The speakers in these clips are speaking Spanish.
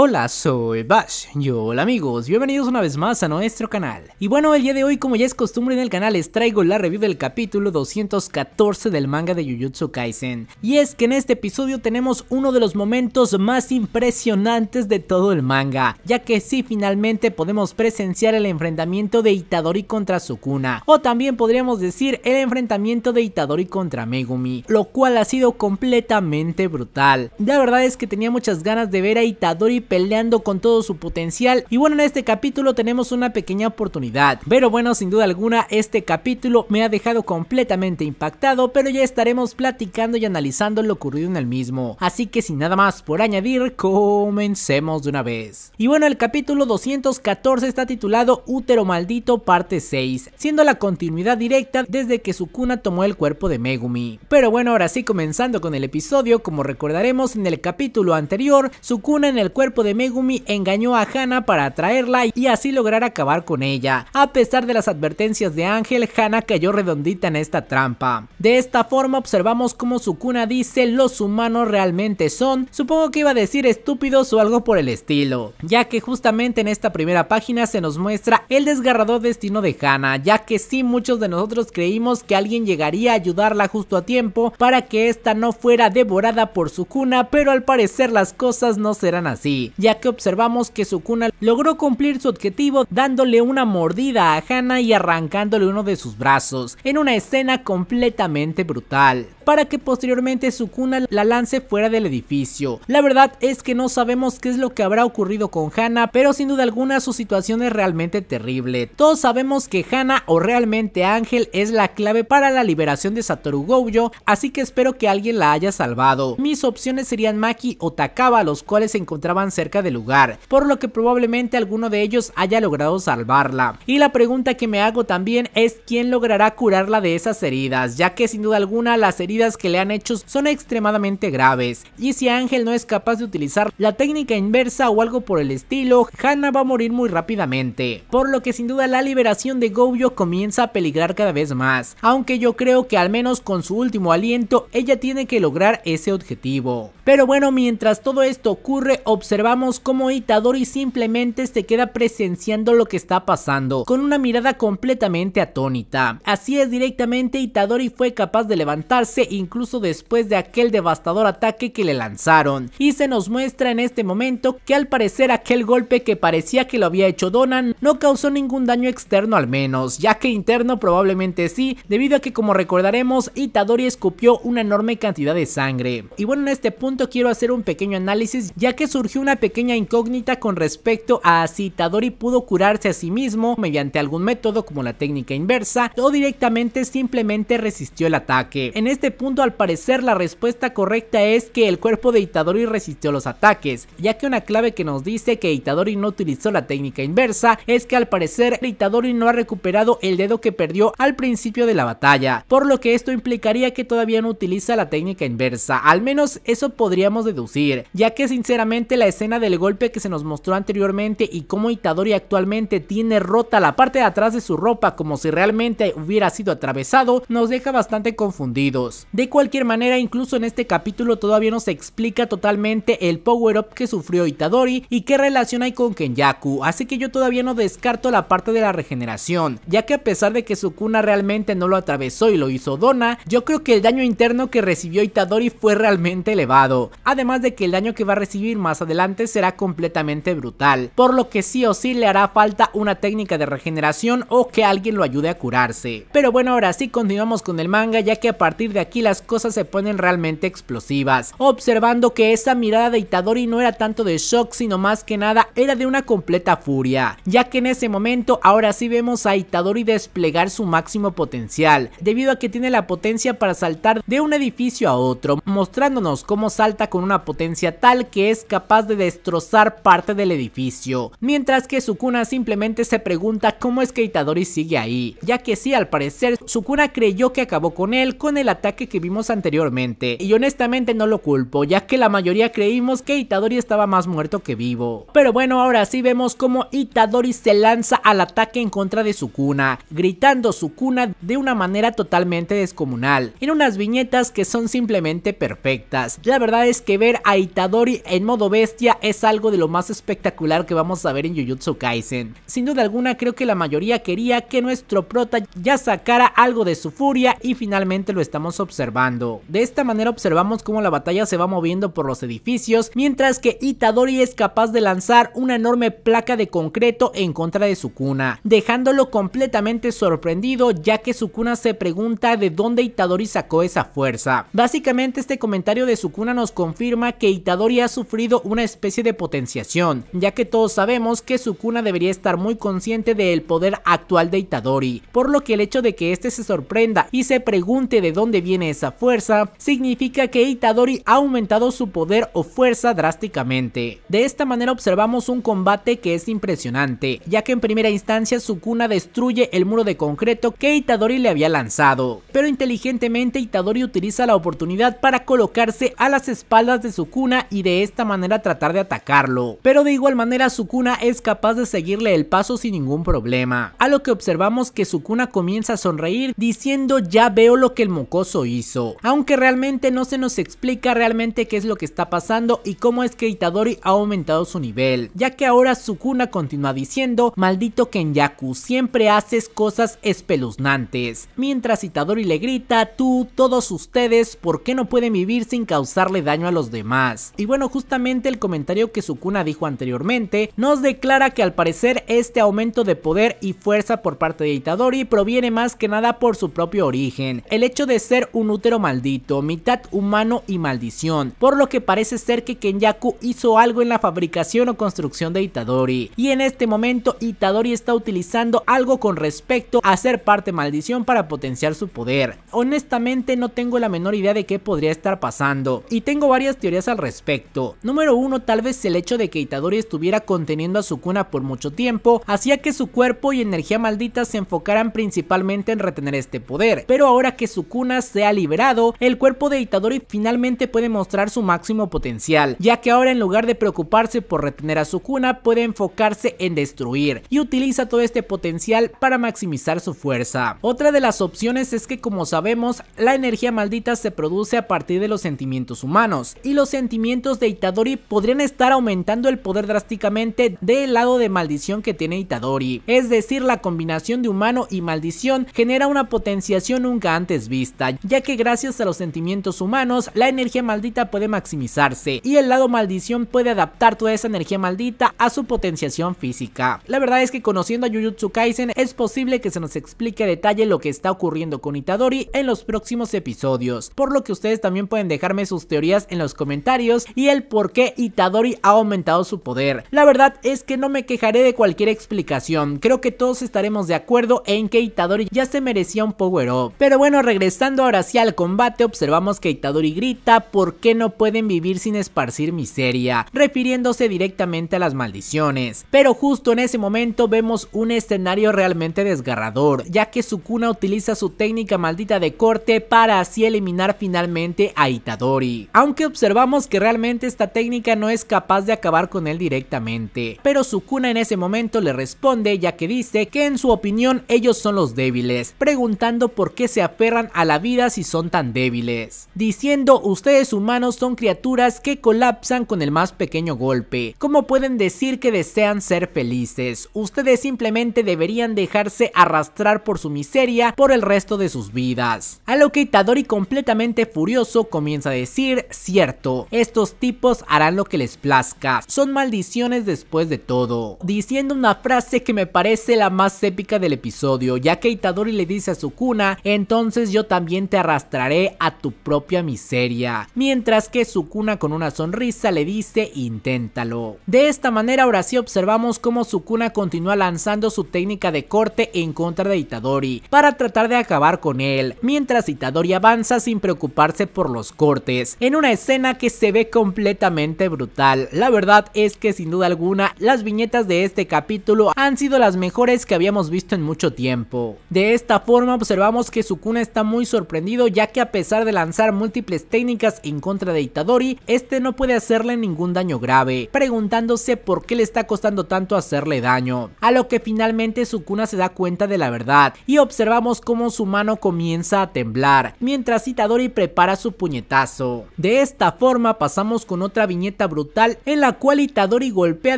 Hola, soy Bash, yo hola amigos, bienvenidos una vez más a nuestro canal. Y bueno, el día de hoy, como ya es costumbre en el canal, les traigo la review del capítulo 214 del manga de Jujutsu Kaisen. Y es que en este episodio tenemos uno de los momentos más impresionantes de todo el manga, ya que sí, finalmente podemos presenciar el enfrentamiento de Itadori contra Sukuna, o también podríamos decir el enfrentamiento de Itadori contra Megumi, lo cual ha sido completamente brutal. La verdad es que tenía muchas ganas de ver a Itadori peleando con todo su potencial. Y bueno, en este capítulo tenemos una pequeña oportunidad, pero bueno, sin duda alguna este capítulo me ha dejado completamente impactado, pero ya estaremos platicando y analizando lo ocurrido en el mismo, así que sin nada más por añadir, comencemos de una vez. Y bueno, el capítulo 214 está titulado Útero Maldito parte 6, siendo la continuidad directa desde que Sukuna tomó el cuerpo de Megumi. Pero bueno, ahora sí, comenzando con el episodio, como recordaremos en el capítulo anterior, Sukuna en el cuerpo de Megumi engañó a Hana para atraerla y así lograr acabar con ella. A pesar de las advertencias de Ángel, Hana cayó redondita en esta trampa. De esta forma observamos cómo Sukuna dice los humanos realmente son, supongo que iba a decir estúpidos o algo por el estilo, ya que justamente en esta primera página se nos muestra el desgarrador destino de Hana, ya que sí, muchos de nosotros creímos que alguien llegaría a ayudarla justo a tiempo para que esta no fuera devorada por Sukuna, pero al parecer las cosas no serán así, ya que observamos que Sukuna logró cumplir su objetivo dándole una mordida a Hana y arrancándole uno de sus brazos, en una escena completamente brutal, para que posteriormente Sukuna la lance fuera del edificio. La verdad es que no sabemos qué es lo que habrá ocurrido con Hana, pero sin duda alguna su situación es realmente terrible. Todos sabemos que Hana, o realmente Ángel, es la clave para la liberación de Satoru Gojo, así que espero que alguien la haya salvado. Mis opciones serían Maki o Takaba, los cuales se encontraban cerca del lugar, por lo que probablemente alguno de ellos haya logrado salvarla. Y la pregunta que me hago también es quién logrará curarla de esas heridas, ya que sin duda alguna las heridas que le han hecho son extremadamente graves, y si Ángel no es capaz de utilizar la técnica inversa o algo por el estilo, Hana va a morir muy rápidamente, por lo que sin duda la liberación de Gojo comienza a peligrar cada vez más, aunque yo creo que al menos con su último aliento ella tiene que lograr ese objetivo. Pero bueno, mientras todo esto ocurre, observamos cómo Itadori simplemente se queda presenciando lo que está pasando, con una mirada completamente atónita. Así es, directamente Itadori fue capaz de levantarse incluso después de aquel devastador ataque que le lanzaron, y se nos muestra en este momento que al parecer aquel golpe que parecía que lo había hecho Donan no causó ningún daño externo, al menos, ya que interno probablemente sí, debido a que, como recordaremos, Itadori escupió una enorme cantidad de sangre. Y bueno, en este punto quiero hacer un pequeño análisis, ya que surgió una pequeña incógnita con respecto a si Itadori pudo curarse a sí mismo mediante algún método como la técnica inversa, o directamente simplemente resistió el ataque. En este punto, al parecer, la respuesta correcta es que el cuerpo de Itadori resistió los ataques, ya que una clave que nos dice que Itadori no utilizó la técnica inversa es que al parecer Itadori no ha recuperado el dedo que perdió al principio de la batalla, por lo que esto implicaría que todavía no utiliza la técnica inversa, al menos eso podríamos deducir, ya que sinceramente la escena del golpe que se nos mostró anteriormente y cómo Itadori actualmente tiene rota la parte de atrás de su ropa como si realmente hubiera sido atravesado, nos deja bastante confundidos. De cualquier manera, incluso en este capítulo todavía no se explica totalmente el power up que sufrió Itadori y qué relación hay con Kenjaku, así que yo todavía no descarto la parte de la regeneración, ya que a pesar de que Sukuna realmente no lo atravesó y lo hizo Donna, yo creo que el daño interno que recibió Itadori fue realmente elevado, además de que el daño que va a recibir más adelante será completamente brutal, por lo que sí o sí le hará falta una técnica de regeneración o que alguien lo ayude a curarse. Pero bueno, ahora sí continuamos con el manga, ya que a partir de aquí las cosas se ponen realmente explosivas, observando que esa mirada de Itadori no era tanto de shock, sino más que nada era de una completa furia, ya que en ese momento ahora sí vemos a Itadori desplegar su máximo potencial, debido a que tiene la potencia para saltar de un edificio a otro, mostrándonos cómo salta con una potencia tal que es capaz de destrozar parte del edificio, mientras que Sukuna simplemente se pregunta cómo es que Itadori sigue ahí, ya que sí, al parecer Sukuna creyó que acabó con él con el ataque ataque que vimos anteriormente, y honestamente no lo culpo, ya que la mayoría creímos que Itadori estaba más muerto que vivo. Pero bueno, ahora sí vemos cómo Itadori se lanza al ataque en contra de Sukuna, gritando Sukuna de una manera totalmente descomunal, en unas viñetas que son simplemente perfectas. La verdad es que ver a Itadori en modo bestia es algo de lo más espectacular que vamos a ver en Jujutsu Kaisen. Sin duda alguna, creo que la mayoría quería que nuestro prota ya sacara algo de su furia, y finalmente lo estamos observando. De esta manera observamos cómo la batalla se va moviendo por los edificios, mientras que Itadori es capaz de lanzar una enorme placa de concreto en contra de Sukuna, dejándolo completamente sorprendido, ya que Sukuna se pregunta de dónde Itadori sacó esa fuerza. Básicamente este comentario de Sukuna nos confirma que Itadori ha sufrido una especie de potenciación, ya que todos sabemos que Sukuna debería estar muy consciente del poder actual de Itadori, por lo que el hecho de que este se sorprenda y se pregunte de dónde viene esa fuerza, significa que Itadori ha aumentado su poder o fuerza drásticamente. De esta manera observamos un combate que es impresionante, ya que en primera instancia Sukuna destruye el muro de concreto que Itadori le había lanzado, pero inteligentemente Itadori utiliza la oportunidad para colocarse a las espaldas de Sukuna y de esta manera tratar de atacarlo, pero de igual manera Sukuna es capaz de seguirle el paso sin ningún problema, a lo que observamos que Sukuna comienza a sonreír diciendo ya veo lo que el mocoso hizo, aunque realmente no se nos explica realmente qué es lo que está pasando y cómo es que Itadori ha aumentado su nivel, ya que ahora Sukuna continúa diciendo maldito Kenjaku, siempre haces cosas espeluznantes, mientras Itadori le grita tú, todos ustedes, ¿por qué no pueden vivir sin causarle daño a los demás? Y bueno, justamente el comentario que Sukuna dijo anteriormente nos declara que al parecer este aumento de poder y fuerza por parte de Itadori proviene más que nada por su propio origen, el hecho de ser un útero maldito, mitad humano y maldición, por lo que parece ser que Kenjaku hizo algo en la fabricación o construcción de Itadori, y en este momento Itadori está utilizando algo con respecto a ser parte maldición para potenciar su poder. Honestamente no tengo la menor idea de qué podría estar pasando, y tengo varias teorías al respecto. Número 1, tal vez el hecho de que Itadori estuviera conteniendo a Sukuna por mucho tiempo, hacía que su cuerpo y energía maldita se enfocaran principalmente en retener este poder, pero ahora que Sukuna se ha liberado, el cuerpo de Itadori finalmente puede mostrar su máximo potencial, ya que ahora en lugar de preocuparse por retener a Sukuna, puede enfocarse en destruir, y utiliza todo este potencial para maximizar su fuerza. Otra de las opciones es que, como sabemos, la energía maldita se produce a partir de los sentimientos humanos, y los sentimientos de Itadori podrían estar aumentando el poder drásticamente del lado de maldición que tiene Itadori, es decir, la combinación de humano y maldición genera una potenciación nunca antes vista, ya que gracias a los sentimientos humanos la energía maldita puede maximizarse y el lado maldición puede adaptar toda esa energía maldita a su potenciación física. La verdad es que conociendo a Jujutsu Kaisen es posible que se nos explique a detalle lo que está ocurriendo con Itadori en los próximos episodios, por lo que ustedes también pueden dejarme sus teorías en los comentarios y el por qué Itadori ha aumentado su poder. La verdad es que no me quejaré de cualquier explicación, creo que todos estaremos de acuerdo en que Itadori ya se merecía un power up. Pero bueno, regresando ahora sí al combate, observamos que Itadori grita ¿por qué no pueden vivir sin esparcir miseria?, refiriéndose directamente a las maldiciones, pero justo en ese momento vemos un escenario realmente desgarrador, ya que Sukuna utiliza su técnica maldita de corte para así eliminar finalmente a Itadori, aunque observamos que realmente esta técnica no es capaz de acabar con él directamente, pero Sukuna en ese momento le responde, ya que dice que en su opinión ellos son los débiles, preguntando por qué se aferran a la vida si son tan débiles, diciendo ustedes humanos son criaturas que colapsan con el más pequeño golpe, ¿cómo pueden decir que desean ser felices? Ustedes simplemente deberían dejarse arrastrar por su miseria por el resto de sus vidas. A lo que Itadori completamente furioso comienza a decir, cierto, estos tipos harán lo que les plazca, son maldiciones después de todo, diciendo una frase que me parece la más épica del episodio, ya que Itadori le dice a Sukuna, entonces yo también te arrastraré a tu propia miseria, mientras que Sukuna con una sonrisa le dice inténtalo. De esta manera ahora sí observamos cómo Sukuna continúa lanzando su técnica de corte en contra de Itadori para tratar de acabar con él, mientras Itadori avanza sin preocuparse por los cortes, en una escena que se ve completamente brutal. La verdad es que sin duda alguna las viñetas de este capítulo han sido las mejores que habíamos visto en mucho tiempo. De esta forma observamos que Sukuna está muy sorprendido sorprendido, ya que a pesar de lanzar múltiples técnicas en contra de Itadori, este no puede hacerle ningún daño grave, preguntándose por qué le está costando tanto hacerle daño, a lo que finalmente Sukuna se da cuenta de la verdad y observamos cómo su mano comienza a temblar, mientras Itadori prepara su puñetazo. De esta forma pasamos con otra viñeta brutal en la cual Itadori golpea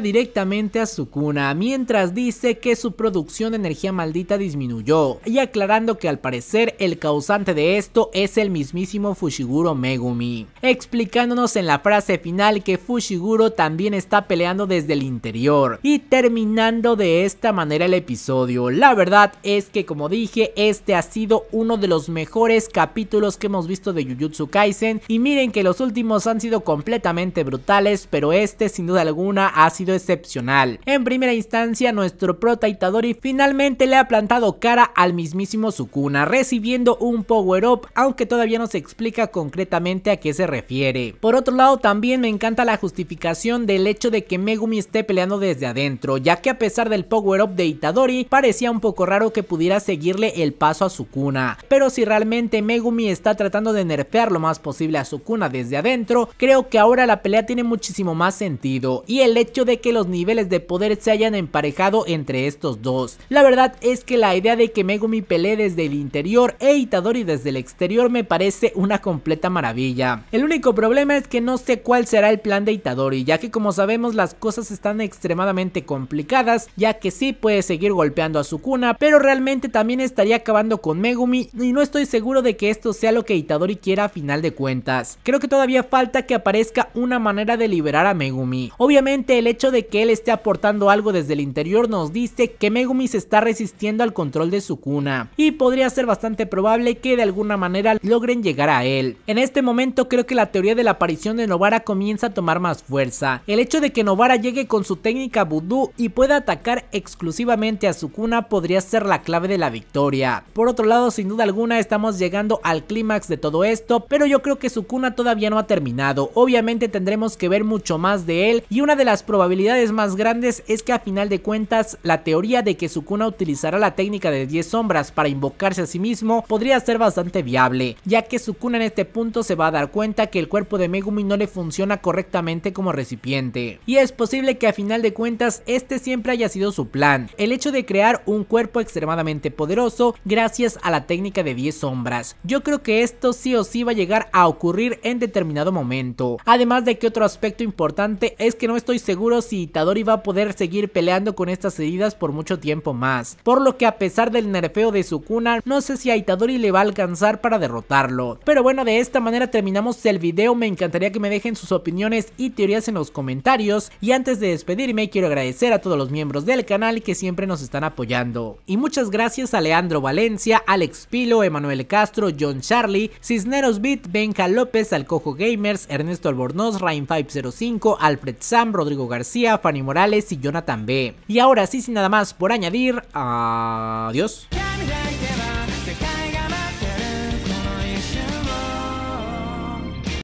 directamente a Sukuna, mientras dice que su producción de energía maldita disminuyó, y aclarando que al parecer el causante de esto es el mismísimo Fushiguro Megumi, explicándonos en la frase final que Fushiguro también está peleando desde el interior, y terminando de esta manera el episodio. La verdad es que, como dije, este ha sido uno de los mejores capítulos que hemos visto de Jujutsu Kaisen, y miren que los últimos han sido completamente brutales, pero este sin duda alguna ha sido excepcional. En primera instancia, nuestro prota Itadori finalmente le ha plantado cara al mismísimo Sukuna, recibiendo un power up, aunque todavía no se explica concretamente a qué se refiere. Por otro lado, también me encanta la justificación del hecho de que Megumi esté peleando desde adentro, ya que a pesar del power up de Itadori, parecía un poco raro que pudiera seguirle el paso a Sukuna, pero si realmente Megumi está tratando de nerfear lo más posible a Sukuna desde adentro, creo que ahora la pelea tiene muchísimo más sentido, y el hecho de que los niveles de poder se hayan emparejado entre estos dos. La verdad es que la idea de que Megumi pelee desde el interior e Itadori desde el exterior me parece una completa maravilla. El único problema es que no sé cuál será el plan de Itadori, ya que como sabemos las cosas están extremadamente complicadas, ya que sí puede seguir golpeando a Sukuna, pero realmente también estaría acabando con Megumi, y no estoy seguro de que esto sea lo que Itadori quiera a final de cuentas. Creo que todavía falta que aparezca una manera de liberar a Megumi. Obviamente el hecho de que él esté aportando algo desde el interior nos dice que Megumi se está resistiendo al control de Sukuna, y podría ser bastante probable que de alguna manera logren llegar a él. En este momento creo que la teoría de la aparición de Nobara comienza a tomar más fuerza. El hecho de que Nobara llegue con su técnica vudú y pueda atacar exclusivamente a Sukuna podría ser la clave de la victoria. Por otro lado, sin duda alguna estamos llegando al clímax de todo esto, pero yo creo que Sukuna todavía no ha terminado. Obviamente tendremos que ver mucho más de él, y una de las probabilidades más grandes es que a final de cuentas la teoría de que Sukuna utilizará la técnica de 10 sombras para invocarse a sí mismo podría ser bastante viable, ya que Sukuna en este punto se va a dar cuenta que el cuerpo de Megumi no le funciona correctamente como recipiente, y es posible que a final de cuentas este siempre haya sido su plan, el hecho de crear un cuerpo extremadamente poderoso gracias a la técnica de 10 sombras. Yo creo que esto sí o sí va a llegar a ocurrir en determinado momento, además de que otro aspecto importante es que no estoy seguro si Itadori va a poder seguir peleando con estas heridas por mucho tiempo más, por lo que a pesar del nerfeo de Sukuna, no sé si a Itadori le va a alcanzar para derrotarlo. Pero bueno, de esta manera terminamos el video. Me encantaría que me dejen sus opiniones y teorías en los comentarios, y antes de despedirme quiero agradecer a todos los miembros del canal que siempre nos están apoyando, y muchas gracias a Leandro Valencia, Alex Pilo, Emanuel Castro, John Charlie, Cisneros Beat, Benja López, Alcojo Gamers, Ernesto Albornoz, Rain505, Alfred Sam, Rodrigo García, Fanny Morales y Jonathan B. Y ahora sí, sin nada más por añadir, adiós.